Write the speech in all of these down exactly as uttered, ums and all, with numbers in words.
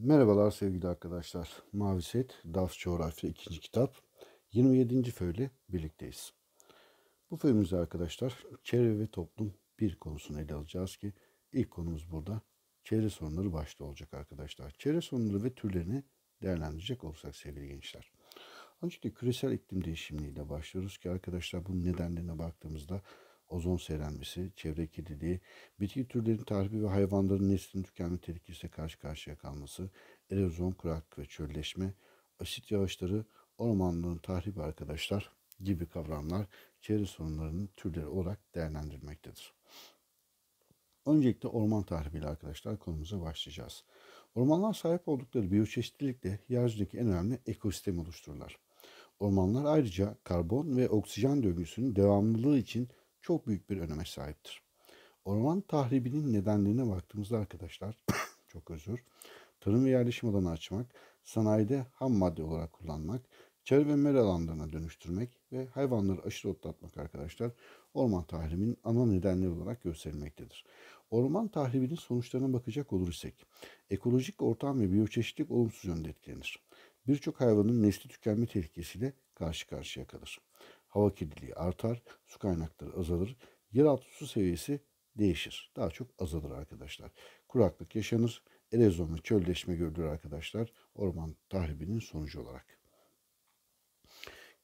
Merhabalar sevgili arkadaşlar. Mavi Set Coğrafya ikinci kitap yirmi yedinci föyle birlikteyiz. Bu föyümüzde arkadaşlar çevre ve toplum bir konusunu ele alacağız ki ilk konumuz burada çevre sorunları başta olacak arkadaşlar. Çevre sorunları ve türlerini değerlendirecek olursak sevgili gençler. Öncelikle küresel iklim değişimliğiyle başlıyoruz ki arkadaşlar bunun nedenlerine baktığımızda ozon seyrelmesi, çevre kirliliği, bitki türlerinin tahribi ve hayvanların neslinin tükenme tehlikesiyle karşı karşıya kalması, erozyon, kuraklık ve çölleşme, asit yağışları, ormanların tahribi arkadaşlar gibi kavramlar çevre sorunlarının türleri olarak değerlendirilmektedir. Öncelikle orman tahribiyle arkadaşlar konumuza başlayacağız. Ormanlar sahip oldukları biyoçeşitlilikle yeryüzündeki en önemli ekosistemi oluştururlar. Ormanlar ayrıca karbon ve oksijen döngüsünün devamlılığı için çok büyük bir öneme sahiptir. Orman tahribinin nedenlerine baktığımızda arkadaşlar, çok özür, tarım ve yerleşim alanı açmak, sanayide ham madde olarak kullanmak, çevre ve mera alanlarına dönüştürmek ve hayvanları aşırı otlatmak arkadaşlar, orman tahribinin ana nedenleri olarak gösterilmektedir. Orman tahribinin sonuçlarına bakacak olursak, ekolojik ortam ve biyoçeşitlik olumsuz yönde etkilenir. Birçok hayvanın nesli tükenme tehlikesiyle karşı karşıya kalır. Hava kirliliği artar, su kaynakları azalır, yeraltı su seviyesi değişir. Daha çok azalır arkadaşlar. Kuraklık yaşanır, erozyon ve çölleşme görülür arkadaşlar orman tahribinin sonucu olarak.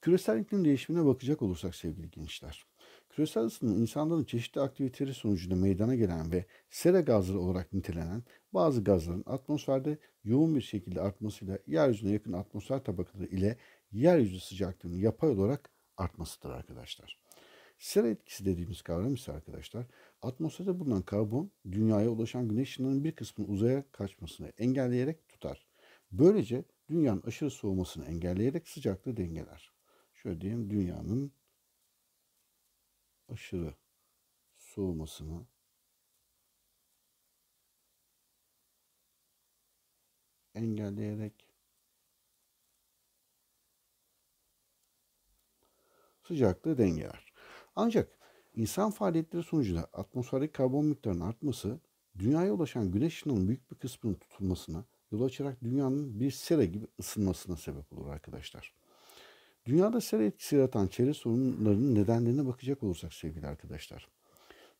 Küresel iklim değişimine bakacak olursak sevgili gençler. Küresel ısınma insanların çeşitli aktiviteleri sonucunda meydana gelen ve sera gazları olarak nitelenen bazı gazların atmosferde yoğun bir şekilde artmasıyla yeryüzüne yakın atmosfer tabakaları ile yeryüzü sıcaklığını yapay olarak artmasıdır arkadaşlar. Sera etkisi dediğimiz kavram ise arkadaşlar atmosferde bulunan karbon dünyaya ulaşan güneş ışınlarının bir kısmının uzaya kaçmasını engelleyerek tutar. Böylece dünyanın aşırı soğumasını engelleyerek sıcaklığı dengeler. Şöyle diyeyim, dünyanın aşırı soğumasını engelleyerek sıcaklığı dengeler. Ancak insan faaliyetleri sonucunda atmosferdeki karbon miktarının artması, dünyaya ulaşan güneş ışınlarının büyük bir kısmının tutulmasına yol açarak dünyanın bir sera gibi ısınmasına sebep olur arkadaşlar. Dünyada sera etkisi yaratan çevre sorunlarının nedenlerine bakacak olursak sevgili arkadaşlar.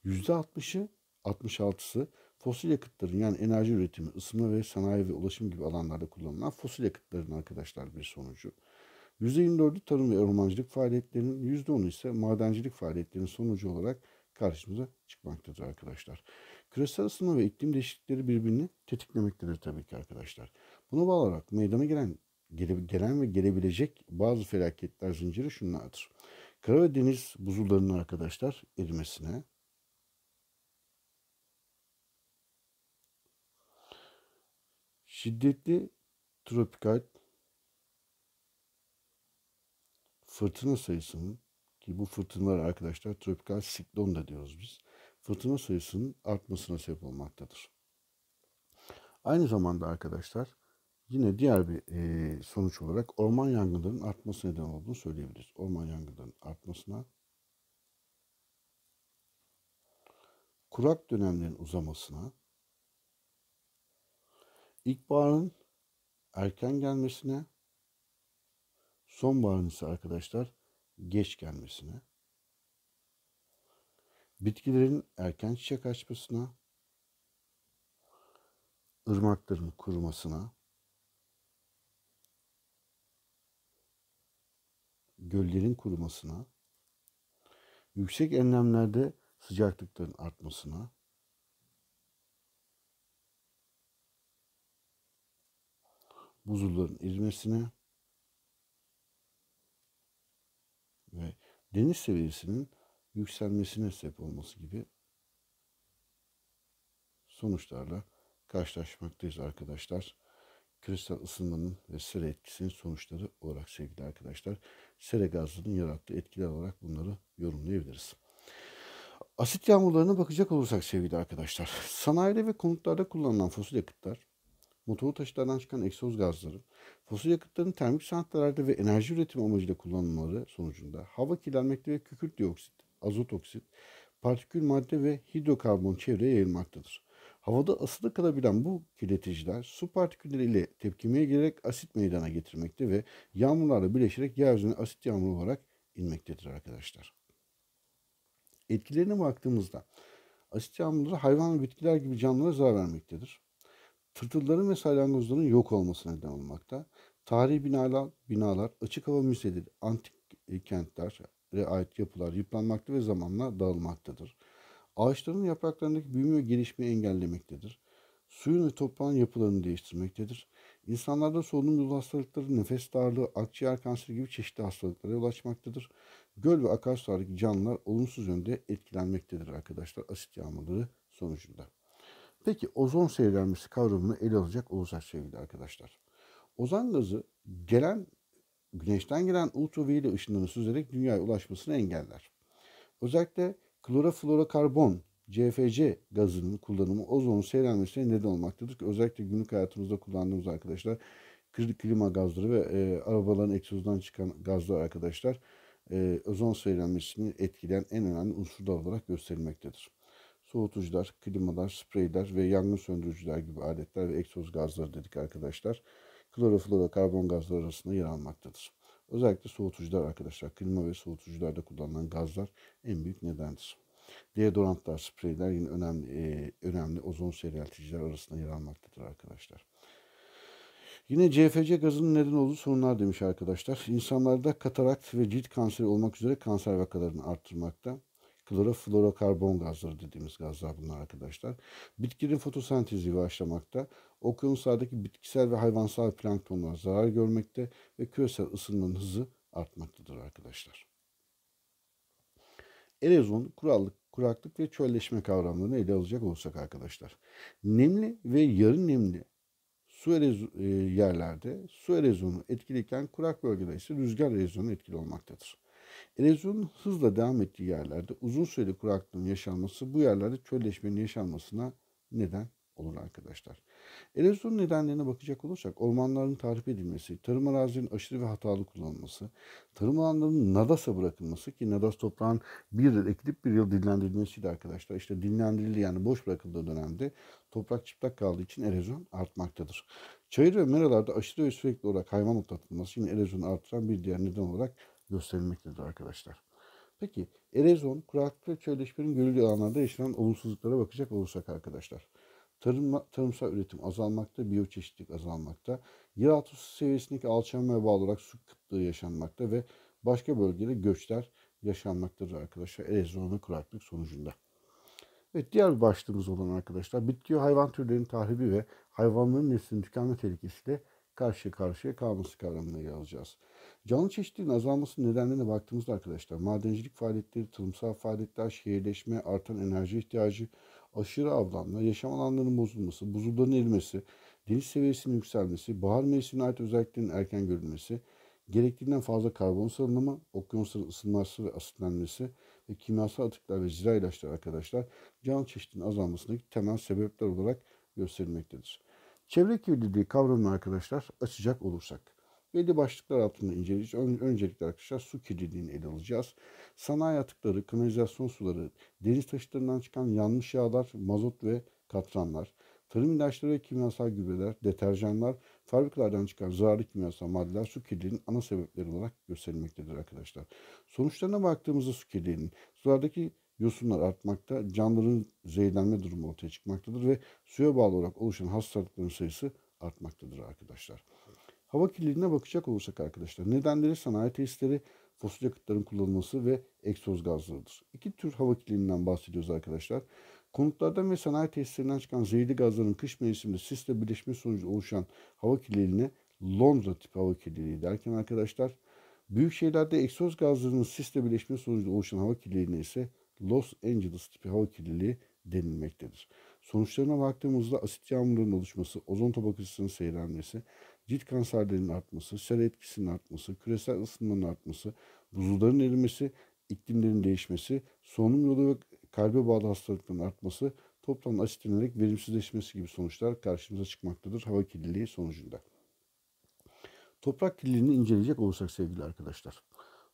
yüzde altmışı, altmış altısı fosil yakıtların yani enerji üretimi, ısınma ve sanayi ve ulaşım gibi alanlarda kullanılan fosil yakıtların arkadaşlar bir sonucu. yüzde yirmi dördü tarım ve ormancılık faaliyetlerinin, yüzde onu ise madencilik faaliyetlerinin sonucu olarak karşımıza çıkmaktadır arkadaşlar. Küresel ısınma ve iklim değişiklikleri birbirini tetiklemektedir tabii ki arkadaşlar. Buna bağlı olarak meydana gelen, gele, gelen ve gelebilecek bazı felaketler zinciri şunlardır. Kara ve deniz buzullarının arkadaşlar erimesine, şiddetli tropikal fırtına sayısının, ki bu fırtınalar arkadaşlar tropikal siklon da diyoruz biz, fırtına sayısının artmasına sebep olmaktadır. Aynı zamanda arkadaşlar yine diğer bir e, sonuç olarak orman yangınlarının artmasına neden olduğunu söyleyebiliriz. Orman yangınlarının artmasına, kurak dönemlerin uzamasına, ilkbaharın erken gelmesine, sonbaharın ise arkadaşlar geç gelmesine, bitkilerin erken çiçek açmasına, ırmakların kurumasına, göllerin kurumasına, yüksek enlemlerde sıcaklıkların artmasına, buzulların erimesine ve deniz seviyesinin yükselmesine sebep olması gibi sonuçlarla karşılaşmaktayız arkadaşlar. Küresel ısınmanın ve sera etkisinin sonuçları olarak sevgili arkadaşlar, sera gazlarının yarattığı etkiler olarak bunları yorumlayabiliriz. Asit yağmurlarına bakacak olursak sevgili arkadaşlar, sanayide ve konutlarda kullanılan fosil yakıtlar, motorlu taşıtlardan çıkan egzoz gazları, fosil yakıtların termik santrallerde ve enerji üretimi amacıyla kullanılmaları sonucunda hava kirlenmekte ve kükürt dioksit, azot oksit, partikül madde ve hidrokarbon çevreye yayılmaktadır. Havada asılı kalabilen bu kirleticiler su partikülleriyle tepkimeye girerek asit meydana getirmekte ve yağmurlarla birleşerek yeryüzüne asit yağmuru olarak inmektedir arkadaşlar. Etkilerine baktığımızda asit yağmurları hayvan ve bitkiler gibi canlılara zarar vermektedir. Tırtılların ve salyangozların yok olmasına neden olmakta. Tarihi binalar, binalar, açık hava müzeleri, antik kentlere ait yapılar yıpranmakta ve zamanla dağılmaktadır. Ağaçların yapraklarındaki büyüme ve gelişmeyi engellemektedir. Suyun ve toprağın yapılarını değiştirmektedir. İnsanlarda solunum yolu hastalıkları, nefes darlığı, akciğer kanseri gibi çeşitli hastalıklara yol açmaktadır. Göl ve akarsulardaki canlılar olumsuz yönde etkilenmektedir arkadaşlar asit yağmurları sonucunda. Peki ozon seyrelmesi kavramını ele alacak olursak sevgili arkadaşlar. Ozon gazı gelen güneşten gelen ultraviyole ışınlarını süzerek dünyaya ulaşmasını engeller. Özellikle kloroflorokarbon C F C gazının kullanımı ozonun seyrelmesine neden olmaktadır ki özellikle günlük hayatımızda kullandığımız arkadaşlar klima gazları ve e, arabaların egzozundan çıkan gazlar arkadaşlar e, ozon seyrelmesini etkileyen en önemli unsurlar olarak gösterilmektedir. Soğutucular, klimalar, spreyler ve yangın söndürücüler gibi aletler ve egzoz gazları dedik arkadaşlar kloroflorokarbon gazları arasında yer almaktadır. Özellikle soğutucular arkadaşlar, klima ve soğutucularda kullanılan gazlar en büyük nedendir. Deodorantlar, spreyler yine önemli, e, önemli ozon seyrelticiler arasında yer almaktadır arkadaşlar. Yine C F C gazının neden olduğu sorunlar demiş arkadaşlar. İnsanlarda katarakt ve cilt kanseri olmak üzere kanser vakalarını arttırmakta. Kloroflorokarbon gazları dediğimiz gazlar bunlar arkadaşlar. Bitkilerin fotosentezi yavaşlamakta, okyanuslardaki bitkisel ve hayvansal planktonlar zarar görmekte ve küresel ısınmanın hızı artmaktadır arkadaşlar. Erozyon, kurallık, kuraklık ve çölleşme kavramlarını ele alacak olsak arkadaşlar. Nemli ve yarı nemli su yerlerde su erozyonu etkiliyken kurak bölgede ise rüzgar erozyonu etkili olmaktadır. Erozyonun hızla devam ettiği yerlerde uzun süreli kuraklığın yaşanması bu yerlerde çölleşmenin yaşanmasına neden olur arkadaşlar. Erozyon nedenlerine bakacak olursak ormanların tahrip edilmesi, tarım arazilerinin aşırı ve hatalı kullanılması, tarım alanlarının nadasa bırakılması ki nadas toprağın bir yıl ekilip bir yıl dinlendirilmesiydi arkadaşlar. İşte dinlendirildi yani boş bırakıldığı dönemde toprak çıplak kaldığı için erozyon artmaktadır. Çayır ve meralarda aşırı ve sürekli olarak hayvan otlatılması yine erozyonu artıran bir diğer neden olarak gösterilmektedir arkadaşlar. Peki erozyon, kuraklık ve çölleşmenin görüldüğü alanlarda yaşanan olumsuzluklara bakacak olursak arkadaşlar. Tarım, tarımsal üretim azalmakta, biyoçeşitlilik azalmakta, yeraltı su seviyesindeki alçalmaya bağlı olarak su kıtlığı yaşanmakta ve başka bölgede göçler yaşanmaktadır arkadaşlar erozyon ve kuraklık sonucunda. Evet, diğer başlığımız olan arkadaşlar bitki ve hayvan türlerinin tahribi ve hayvanların neslinin tükenme tehlikesiyle karşı karşıya kalması kavramına yer alacağız. Canlı çeşitliliğin azalmasının nedenlerine baktığımızda arkadaşlar madencilik faaliyetleri, tarımsal faaliyetler, şehirleşme, artan enerji ihtiyacı, aşırı avlanma, yaşam alanlarının bozulması, buzulların erimesi, deniz seviyesinin yükselmesi, bahar mevsimine ait özelliklerin erken görülmesi, gerektiğinden fazla karbon salınımı, okyanusların ısınması ve asitlenmesi ve kimyasal atıklar ve zira ilaçlar arkadaşlar canlı çeşitliliğin azalmasındaki temel sebepler olarak gösterilmektedir. Çevre kirliliği kavramını arkadaşlar açacak olursak belli başlıklar altında inceleyeceğiz. Öncelikle arkadaşlar su kirliliğini ele alacağız. Sanayi atıkları, kanalizasyon suları, deniz taşıtlarından çıkan yanmış yağlar, mazot ve katranlar, tarım ilaçları ve kimyasal gübreler, deterjanlar, fabrikalardan çıkan zararlı kimyasal maddeler su kirliliğinin ana sebepleri olarak gösterilmektedir arkadaşlar. Sonuçlarına baktığımızda su kirliliğinin sulardaki yosunlar artmakta, canlıların zehirlenme durumu ortaya çıkmaktadır ve suya bağlı olarak oluşan hastalıkların sayısı artmaktadır arkadaşlar. Hava kirliliğine bakacak olursak arkadaşlar nedenleri sanayi tesisleri, fosil yakıtların kullanılması ve egzoz gazlarıdır. İki tür hava kirliliğinden bahsediyoruz arkadaşlar. Konutlardan ve sanayi tesislerinden çıkan zehirli gazların kış mevsiminde sisle birleşme sonucu oluşan hava kirliliğine Londra tipi hava kirliliği derken arkadaşlar büyük şehirlerde egzoz gazlarının sisle birleşme sonucu oluşan hava kirliliğine ise Los Angeles tipi hava kirliliği denilmektedir. Sonuçlarına baktığımızda asit yağmurların oluşması, ozon tabakasının seyrelmesi, cilt kanserlerinin artması, sel etkisinin artması, küresel ısınmanın artması, buzulların erimesi, iklimlerin değişmesi, solunum yolu ve kalbe bağlı hastalıkların artması, toprağın asitlenerek verimsizleşmesi gibi sonuçlar karşımıza çıkmaktadır hava kirliliği sonucunda. Toprak kirliliğini inceleyecek olursak sevgili arkadaşlar.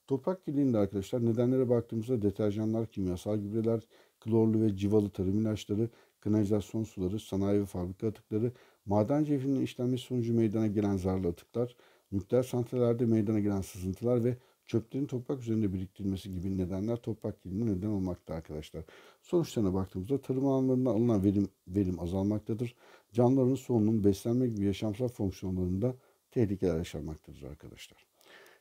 Toprak kirliliğinde arkadaşlar nedenlere baktığımızda deterjanlar, kimyasal gübreler, klorlu ve civalı tarım ilaçları, kanalizasyon suları, sanayi ve fabrika atıkları, maden cevherinin işlenmesi sonucu meydana gelen zararlı atıklar, nükleer santrallerde meydana gelen sızıntılar ve çöplerin toprak üzerinde biriktirilmesi gibi nedenler toprak kirliliğine neden olmakta arkadaşlar. Sonuçlarına baktığımızda tarım alanlarından alınan verim, verim azalmaktadır. Canlıların solunum, beslenme gibi yaşamsal fonksiyonlarında tehlikeler yaşanmaktadır arkadaşlar.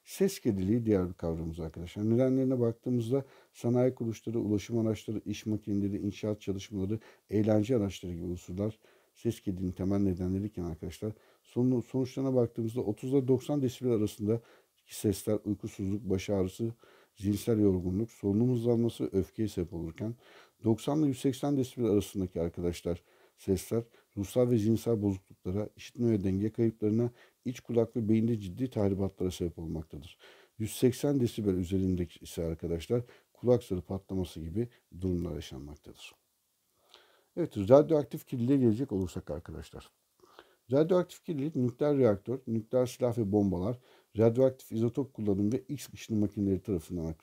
Ses kirliliği diğer bir kavramımız arkadaşlar. Nedenlerine baktığımızda sanayi kuruluşları, ulaşım araçları, iş makineleri, inşaat çalışmaları, eğlence araçları gibi unsurlar ses kirliliğinin temel nedenleriyken arkadaşlar. Son, sonuçlarına baktığımızda otuzla doksan desibel arasında sesler uykusuzluk, baş ağrısı, zihinsel yorgunluk, solunum hızlanması, öfkeye sebep olurken doksan ile yüz seksen desibel arasındaki arkadaşlar sesler ruhsal ve zihinsel bozukluklara, işitme ve denge kayıplarına, iç kulak ve beyinde ciddi tahribatlara sebep olmaktadır. yüz seksen desibel üzerindeki ise arkadaşlar kulak zarı patlaması gibi durumlar yaşanmaktadır. Evet, radyoaktif kirliliğe gelecek olursak arkadaşlar. Radyoaktif kirlilik nükleer reaktör, nükleer silah ve bombalar, radyoaktif izotop kullanımı ve X ışını makineleri tarafından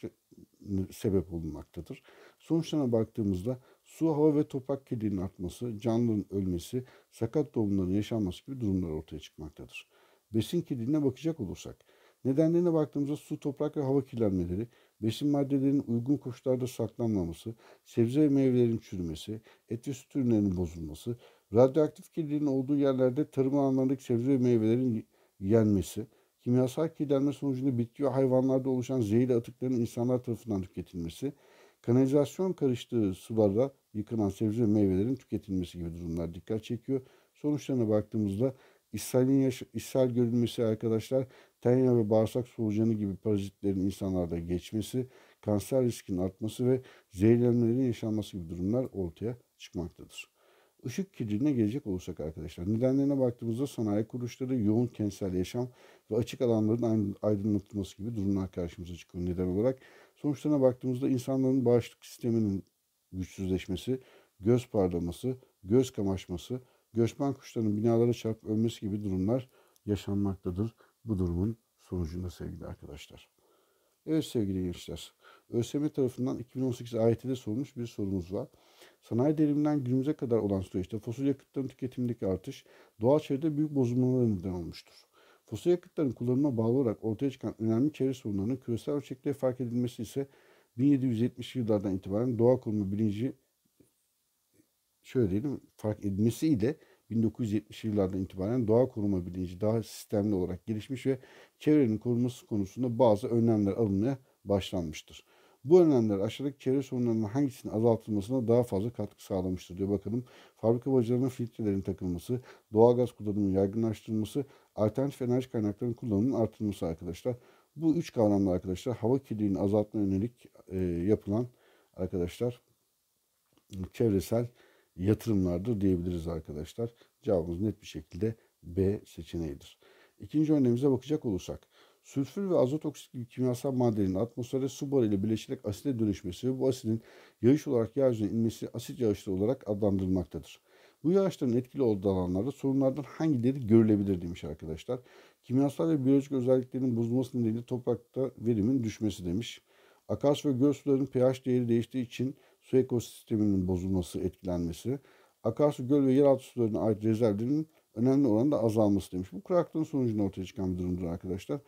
sebep olunmaktadır. Sonuçlarına baktığımızda su, hava ve toprak kirliliğinin artması, canlıların ölmesi, sakat doğumların yaşanması gibi durumlar ortaya çıkmaktadır. Besin kirliliğine bakacak olursak, nedenlerine baktığımızda su, toprak ve hava kirlenmeleri, besin maddelerinin uygun koşullarda saklanmaması, sebze ve meyvelerin çürümesi, et ve süt ürünlerinin bozulması, radyoaktif kirliliğin olduğu yerlerde tarım alanlarındaki sebze ve meyvelerin yenmesi, kimyasal kirlenme sonucunda bitki ve hayvanlarda oluşan zehirli atıkların insanlar tarafından tüketilmesi, kanalizasyon karıştığı sularda yıkılan sebze ve meyvelerin tüketilmesi gibi durumlar dikkat çekiyor. Sonuçlarına baktığımızda ishalin ishal görülmesi arkadaşlar, tenya ve bağırsak solucanı gibi parazitlerin insanlarda geçmesi, kanser riskinin artması ve zehirlenmelerin yaşanması gibi durumlar ortaya çıkmaktadır. Işık kirliliğine gelecek olursak arkadaşlar, nedenlerine baktığımızda sanayi kuruluşları, yoğun kentsel yaşam ve açık alanların aydınlatılması gibi durumlar karşımıza çıkıyor neden olarak. Sonuçlarına baktığımızda insanların bağışıklık sisteminin güçsüzleşmesi, göz parlaması, göz kamaşması, göçmen kuşların binalara çarpıp ölmesi gibi durumlar yaşanmaktadır bu durumun sonucunda sevgili arkadaşlar. Evet sevgili gençler, ÖSYM tarafından iki bin on sekiz A Y T'de sorulmuş bir sorumuz var. Sanayi devriminden günümüze kadar olan süreçte fosil yakıtların tüketimindeki artış doğal çevrede büyük bozulmalara neden olmuştur. Fosil yakıtların kullanıma bağlı olarak ortaya çıkan önemli çevre sorunlarının küresel ölçekte fark edilmesi ise bin yedi yüz yetmişli yıllardan itibaren doğa koruma bilinci şöyle diyelim fark edilmesi ile bin dokuz yüz yetmişli yıllardan itibaren doğa koruma bilinci daha sistemli olarak gelişmiş ve çevrenin korunması konusunda bazı önlemler alınmaya başlanmıştır. Bu önlemler aşağıdaki çevre sorunlarının hangisinin azaltılmasına daha fazla katkı sağlamıştır diye bakalım. Fabrika bacalarına filtrelerin takılması, doğalgaz kullanımının yaygınlaştırılması, alternatif enerji kaynaklarının kullanımının artırılması arkadaşlar. Bu üç kavramla arkadaşlar hava kirliliğini azaltma yönelik e, yapılan arkadaşlar çevresel yatırımlardır diyebiliriz arkadaşlar. Cevabımız net bir şekilde B seçeneğidir. İkinci örneğimize bakacak olursak, sülfür ve azot oksit gibi kimyasal maddelerin atmosfere su barıyla birleşerek asite dönüşmesi ve bu asidin yağış olarak yeryüzüne inmesi asit yağışları olarak adlandırılmaktadır. Bu yağışların etkili olduğu alanlarda sorunlardan hangileri görülebilir demiş arkadaşlar. Kimyasal ve biyolojik özelliklerinin bozulması nedeniyle toprakta verimin düşmesi demiş. Akarsu ve göl sularının pH değeri değiştiği için su ekosisteminin bozulması, etkilenmesi, akarsu, göl ve yeraltı sularına ait rezervlerinin önemli oranda azalması demiş. Bu kuraklığın sonucunda ortaya çıkan bir durumdur arkadaşlar.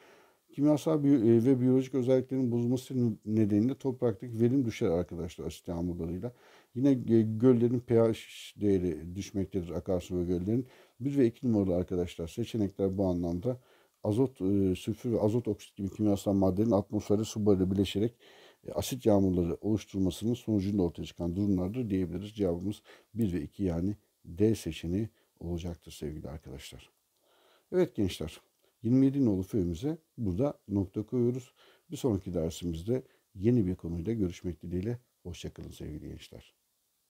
Kimyasal ve biyolojik özelliklerinin bozulması nedeniyle topraktaki verim düşer arkadaşlar asit yağmurlarıyla. Yine göllerin pH değeri düşmektedir akarsu ve göllerin. bir ve iki numaralı arkadaşlar seçenekler bu anlamda azot, sülfür ve azot oksit gibi kimyasal maddelerin atmosferde su barıyla birleşerek asit yağmurları oluşturmasının sonucunda ortaya çıkan durumlardır diyebiliriz. Cevabımız bir ve iki yani D seçeneği olacaktır sevgili arkadaşlar. Evet gençler, yirmi yedi nolu föyümüze burada nokta koyuyoruz. Bir sonraki dersimizde yeni bir konuyla görüşmek dileğiyle. Hoşçakalın sevgili gençler.